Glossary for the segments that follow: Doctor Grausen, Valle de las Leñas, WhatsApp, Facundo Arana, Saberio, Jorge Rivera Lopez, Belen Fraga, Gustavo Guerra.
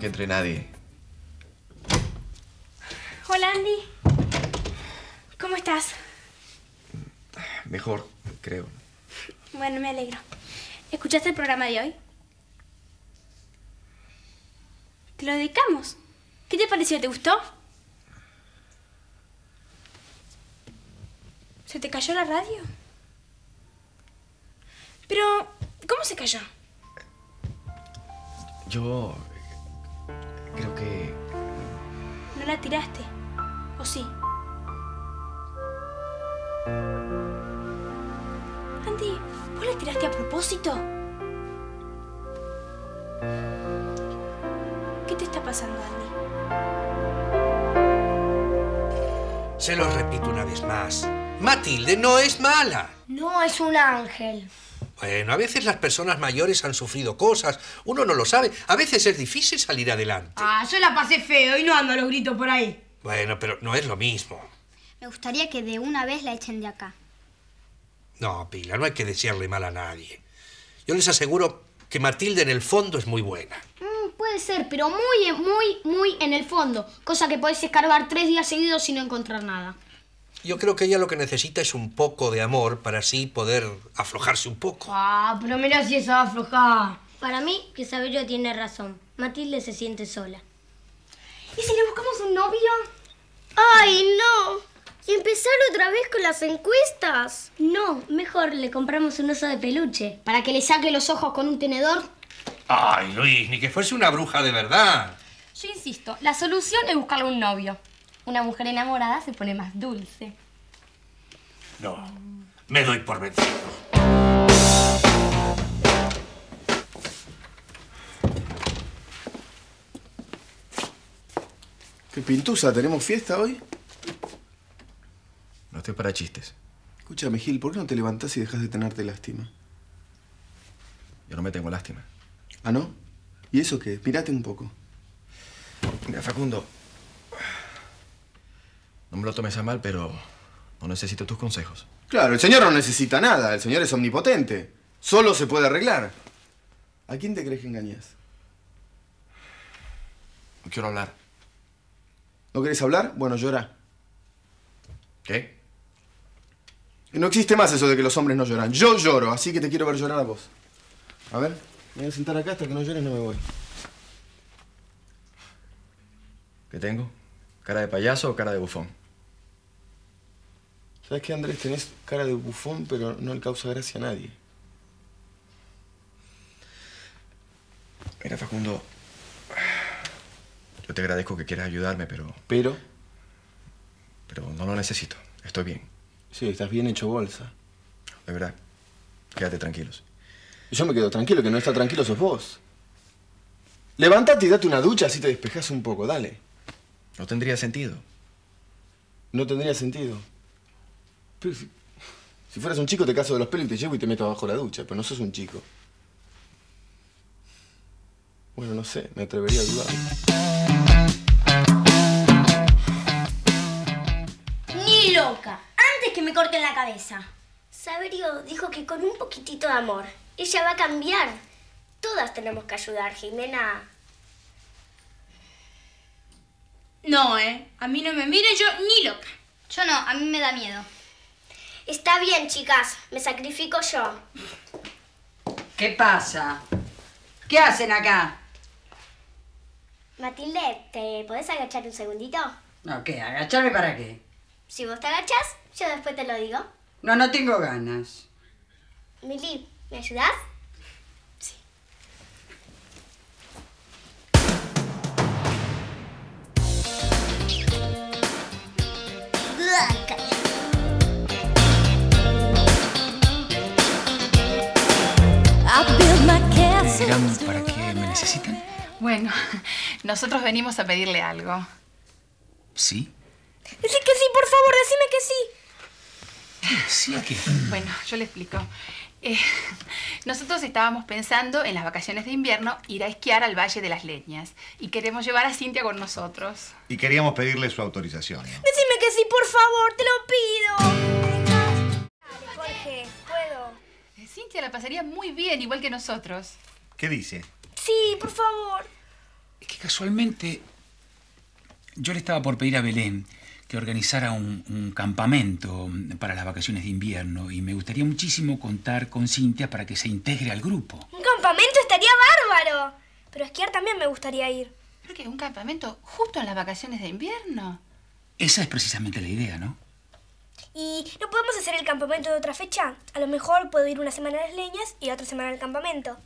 que entre nadie. Hola, Andy. ¿Cómo estás? Mejor, creo. Bueno, me alegro. ¿Escuchaste el programa de hoy? Te lo dedicamos. ¿Qué te pareció? ¿Te gustó? ¿Se te cayó la radio? Pero, ¿cómo se cayó? Yo... creo que... ¿No la tiraste? ¿O sí? Andy, ¿vos la tiraste a propósito? ¿Qué te está pasando, Andy? Se lo repito una vez más. Matilde no es mala. No, es un ángel. Bueno, a veces las personas mayores han sufrido cosas, uno no lo sabe. A veces es difícil salir adelante. Ah, yo la pasé feo y no ando a los gritos por ahí. Bueno, pero no es lo mismo. Me gustaría que de una vez la echen de acá. No, Pilar, no hay que desearle mal a nadie. Yo les aseguro que Matilde en el fondo es muy buena. Puede ser, pero muy en el fondo. Cosa que podés escarbar 3 días seguidos sin encontrar nada. Yo creo que ella lo que necesita es un poco de amor para así poder aflojarse un poco. Ah, pero mira si esa va a aflojar. Para mí, que Sabello tiene razón. Matilde se siente sola. ¿Y si le buscamos un novio? ¡Ay, no! ¿Y empezar otra vez con las encuestas? No, mejor le compramos un oso de peluche. Para que le saque los ojos con un tenedor. Ay, Luis, ni que fuese una bruja de verdad. Yo insisto, la solución es buscarle un novio. Una mujer enamorada se pone más dulce. No, me doy por vencido. Qué pintusa, ¿tenemos fiesta hoy? No estoy para chistes. Escúchame, Gil, ¿por qué no te levantás y dejas de tenerte lástima? Yo no me tengo lástima. ¿Ah, no? ¿Y eso qué? Mirate un poco. Mira, Facundo. No me lo tomes a mal, pero no necesito tus consejos. Claro, el señor no necesita nada. El señor es omnipotente. Solo se puede arreglar. ¿A quién te crees que engañas? No quiero hablar. ¿No querés hablar? Bueno, llorá. ¿Qué? No existe más eso de que los hombres no lloran. Yo lloro, así que te quiero ver llorar a vos. A ver, me voy a sentar acá hasta que no llores, no me voy. ¿Qué tengo? ¿Cara de payaso o cara de bufón? ¿Sabes qué, Andrés? Tenés cara de bufón, pero no le causa gracia a nadie. Mira, Facundo, yo te agradezco que quieras ayudarme, pero... ¿Pero? Pero no lo necesito. Estoy bien. Sí, estás bien hecho bolsa. De verdad. Quédate tranquilos. Yo me quedo tranquilo, que no está tranquilo sos vos. Levántate y date una ducha, así te despejás un poco, dale. No tendría sentido. No tendría sentido. Pero si fueras un chico te caso de los pelos y te llevo y te meto abajo la ducha, pero no sos un chico. Bueno, no sé, me atrevería a dudar. Ni loca, antes que me corten la cabeza. Saberio dijo que con un poquitito de amor, ella va a cambiar. Todas tenemos que ayudar, Jimena. No, a mí no me miren, yo ni loca. Yo no, a mí me da miedo. Está bien, chicas. Me sacrifico yo. ¿Qué pasa? ¿Qué hacen acá? Matilde, ¿te podés agachar un segundito? No, ¿qué? ¿Agacharme para qué? Si vos te agachás, yo después te lo digo. No, no tengo ganas. Mili, ¿me ayudás? Digan, ¿para qué me necesitan? Bueno, nosotros venimos a pedirle algo. ¿Sí? Decí que sí, por favor, decime que sí. ¿Sí a qué? Bueno, yo le explico. Nosotros estábamos pensando en las vacaciones de invierno ir a esquiar al Valle de las Leñas. Y queremos llevar a Cintia con nosotros. Y queríamos pedirle su autorización, ¿no? Decime que sí, por favor, te lo pido. Jorge, ¿puedo? Cintia la pasaría muy bien, igual que nosotros. ¿Qué dice? Sí, por favor. Es que casualmente yo le estaba por pedir a Belén que organizara un campamento para las vacaciones de invierno y me gustaría muchísimo contar con Cintia para que se integre al grupo. ¡Un campamento estaría bárbaro! Pero a esquiar también me gustaría ir. ¿Pero qué? ¿Un campamento justo en las vacaciones de invierno? Esa es precisamente la idea, ¿no? ¿Y no podemos hacer el campamento de otra fecha? A lo mejor puedo ir una semana a Las Leñas y la otra semana al campamento.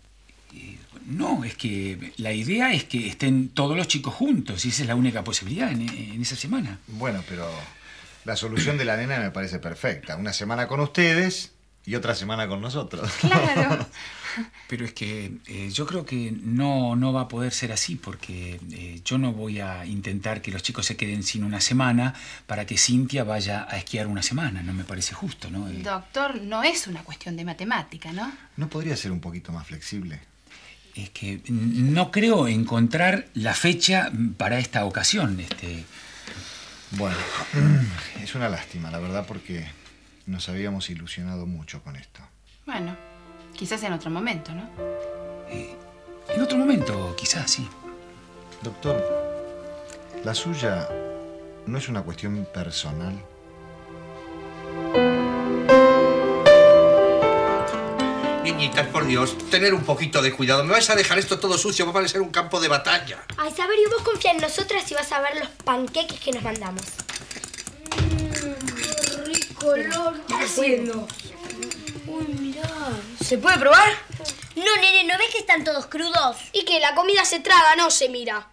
No, es que la idea es que estén todos los chicos juntos y esa es la única posibilidad en esa semana. Bueno, pero la solución de la nena me parece perfecta. Una semana con ustedes y otra semana con nosotros. Claro. Pero es que yo creo que no va a poder ser así porque yo no voy a intentar que los chicos se queden sin una semana para que Cintia vaya a esquiar una semana. No me parece justo, ¿no? Doctor, no es una cuestión de matemática, ¿no? ¿No podría ser un poquito más flexible? Es que no creo encontrar la fecha para esta ocasión. Bueno, es una lástima, la verdad, porque nos habíamos ilusionado mucho con esto. Bueno, quizás en otro momento, ¿no? En otro momento, quizás, sí. Doctor, ¿la suya no es una cuestión personal? Niñitas, por Dios, tener un poquito de cuidado. Me vais a dejar esto todo sucio, va a parecer un campo de batalla. Ay, Saberio, y vos confía en nosotras y vas a ver los panqueques que nos mandamos. ¡Qué rico, Lord! ¿Qué está haciendo? Uy, mirá. ¿Se puede probar? No, nene, ¿no ves que están todos crudos? Y que la comida se traga, no se mira.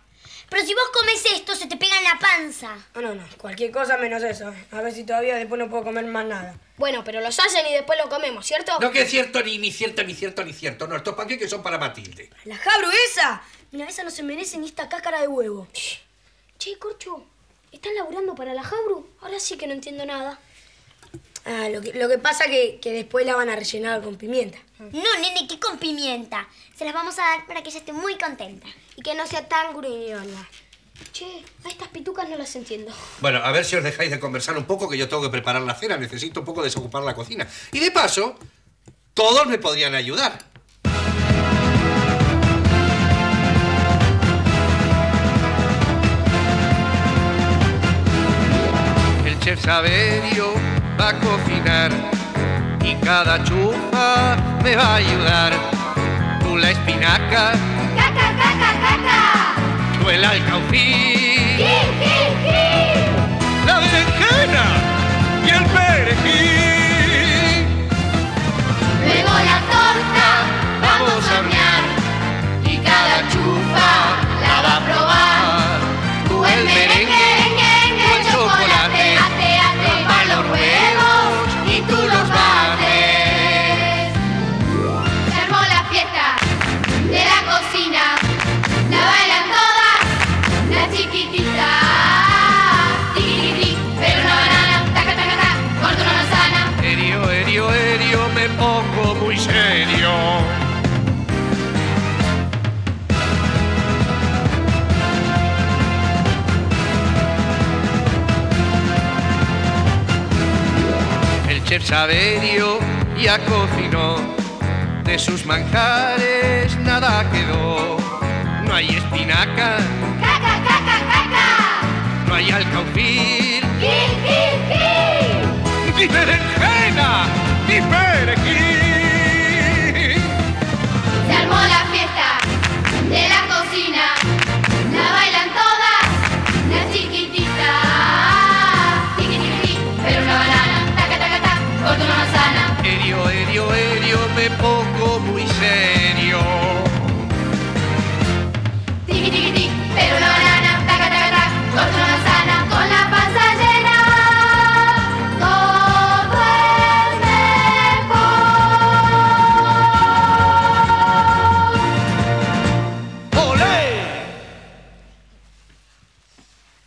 Pero si vos comes esto, se te pega en la panza. No, cualquier cosa menos eso. A ver si todavía después no puedo comer más nada. Bueno, pero los hacen y después lo comemos, ¿cierto? No, que es cierto, ni cierto. No, estos panqueques son para Matilde. ¡La jabruesa! Mira, esa no se merece ni esta cáscara de huevo. Che, Corcho, ¿estás laburando para la jabru? Ahora sí que no entiendo nada. Ah, lo que pasa que después la van a rellenar con pimienta. No, nene, ¿qué con pimienta? Se las vamos a dar para que ella esté muy contenta. Y que no sea tan gruñona. Che, a estas pitucas no las entiendo. Bueno, a ver si os dejáis de conversar un poco, que yo tengo que preparar la cena. Necesito un poco desocupar la cocina. Y de paso, todos me podrían ayudar. El chef Saberio va a cocinar y cada chufa me va a ayudar. Tú la espinaca, caca, caca, caca. Tú el alcaucí, ji, ji, ji. La berenjena y el perejil. Luego la torta vamos a hornear y cada chufa la va a probar. Tú el merengue, chef Saberio ya cocinó, de sus manjares nada quedó. No hay espinaca, caca, caca, caca. No hay alcaucil, ji, ji, ji. Ni berenjena, ni perejil. Se armó la fiesta de la cocina, la bailan todas, la chiquitita. Tiquitiquití, pero una banana. Corto una manzana. Erio, erio, erio, me pongo muy serio. Tiki, tiki, tiki, pero una banana. Taca, taca, taca, corto una manzana. Con la panza llena, todo es mejor. ¡Olé!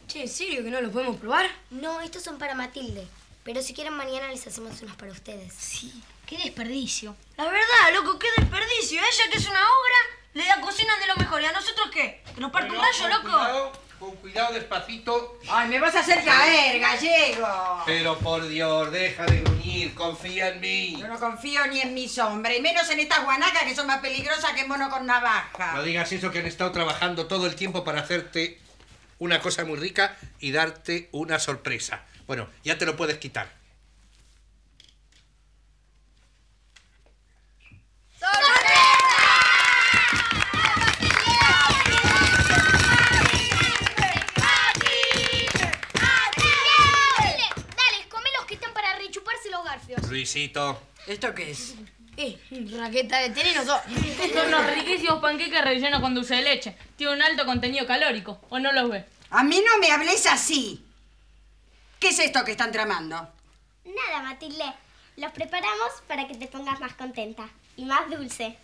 Che, ¿en serio que no los podemos probar? No, estos son para Matilde. Pero si quieren mañana les hacemos unos para ustedes. Sí, qué desperdicio. La verdad, loco, qué desperdicio. Ella que es una obra, le da cocinas de lo mejor. ¿Y a nosotros qué? ¿Que nos parta un rayo, loco? Cuidado, Con cuidado, despacito. ¡Ay, me vas a hacer caer, gallego! Pero por Dios, deja de gruñir, confía en mí. Yo no confío ni en mis hombres, menos en estas guanacas que son más peligrosas que mono con navaja. No digas eso, que han estado trabajando todo el tiempo para hacerte una cosa muy rica y darte una sorpresa. Bueno, ya te lo puedes quitar. Luisito. ¿Esto qué es? Raqueta de terenos. Son los riquísimos panqueques rellenos con dulce de leche. Tiene un alto contenido calórico. ¿O no los ves? A mí no me hables así. ¿Qué es esto que están tramando? Nada, Matilde. Los preparamos para que te pongas más contenta. Y más dulce.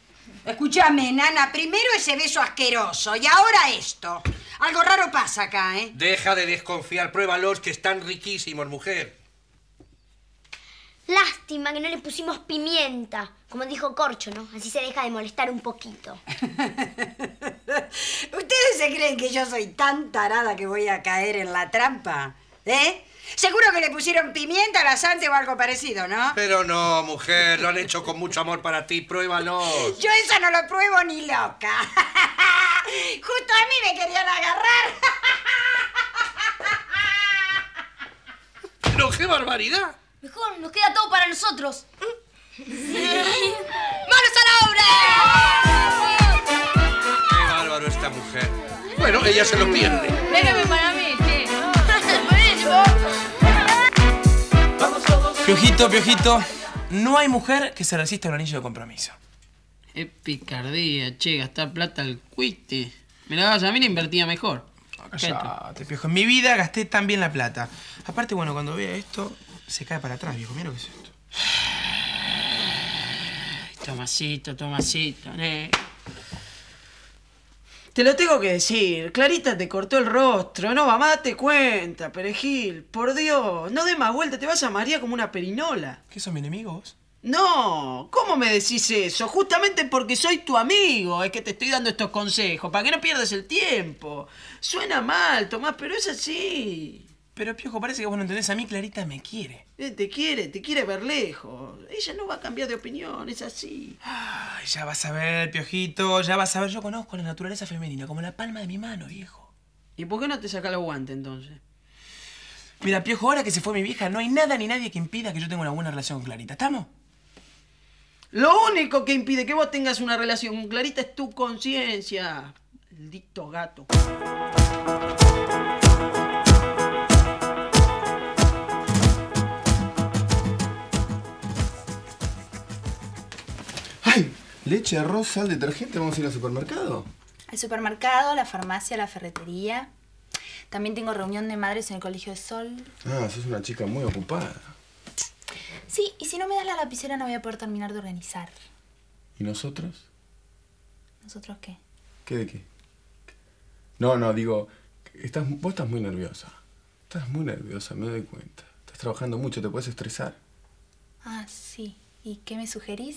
Escúchame, nana. Primero ese beso asqueroso. Y ahora esto. Algo raro pasa acá, ¿eh? Deja de desconfiar. Pruébalos, que están riquísimos, mujer. Lástima que no le pusimos pimienta, como dijo Corcho, ¿no? Así se deja de molestar un poquito. ¿Ustedes se creen que yo soy tan tarada que voy a caer en la trampa? ¿Eh? Seguro que le pusieron pimienta, laxante o algo parecido, ¿no? Pero no, mujer, lo han hecho con mucho amor para ti, pruébalo. Yo eso no lo pruebo ni loca. Justo a mí me querían agarrar. ¡Pero qué barbaridad! Mejor, nos queda todo para nosotros. Sí. ¡Manos a la obra! ¡Qué bárbaro esta mujer! Bueno, ella se lo pierde. Déjame para mí, sí. Piojito, piojito, no hay mujer que se resista a un anillo de compromiso. Es picardía, che, gastar plata al cuite. Me la dabas a mí, la invertía mejor. No, callate, piojo. En mi vida gasté tan bien la plata. Aparte, bueno, cuando vea esto... Se cae para atrás, viejo. Mira lo que es esto. Tomasito, Tomasito, ne. Te lo tengo que decir. Clarita te cortó el rostro. No, mamá, date cuenta, perejil. Por Dios, no dé más vuelta. Te vas a María como una perinola. ¿Qué son mis enemigos? No, ¿cómo me decís eso? Justamente porque soy tu amigo es que te estoy dando estos consejos. Para que no pierdas el tiempo. Suena mal, Tomás, pero es así. Pero, piojo, parece que vos no entendés. A mí Clarita me quiere. Te quiere ver lejos. Ella no va a cambiar de opinión, es así. Ay, ya vas a ver, piojito, ya vas a ver. Yo conozco la naturaleza femenina como la palma de mi mano, viejo. ¿Y por qué no te sacás los guantes, entonces? Mira, piojo, ahora que se fue mi vieja, no hay nada ni nadie que impida que yo tenga una buena relación con Clarita. ¿Estamos? Lo único que impide que vos tengas una relación con Clarita es tu conciencia. Maldito gato. Leche, arroz, sal, detergente. ¿Vamos a ir al supermercado? Al supermercado, la farmacia, la ferretería. También tengo reunión de madres en el Colegio de Sol. Ah, sos una chica muy ocupada. Sí, y si no me das la lapicera no voy a poder terminar de organizar. ¿Y nosotros? ¿Nosotros qué? ¿Qué de qué? No, no, digo, vos estás muy nerviosa. Estás muy nerviosa, me doy cuenta. Estás trabajando mucho, te puedes estresar. Ah, sí. ¿Y qué me sugerís?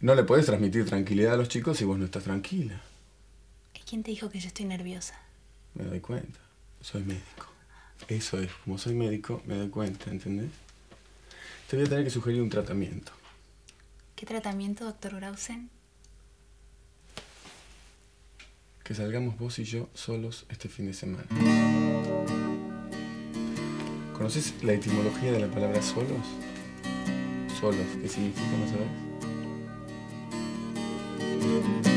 No le podés transmitir tranquilidad a los chicos si vos no estás tranquila. ¿Y quién te dijo que yo estoy nerviosa? Me doy cuenta. Soy médico. Eso es. Como soy médico, me doy cuenta, ¿entendés? Te voy a tener que sugerir un tratamiento. ¿Qué tratamiento, doctor Grausen? Que salgamos vos y yo solos este fin de semana. ¿Conocés la etimología de la palabra solos? Solos, ¿qué significa, no sabés? Thank you.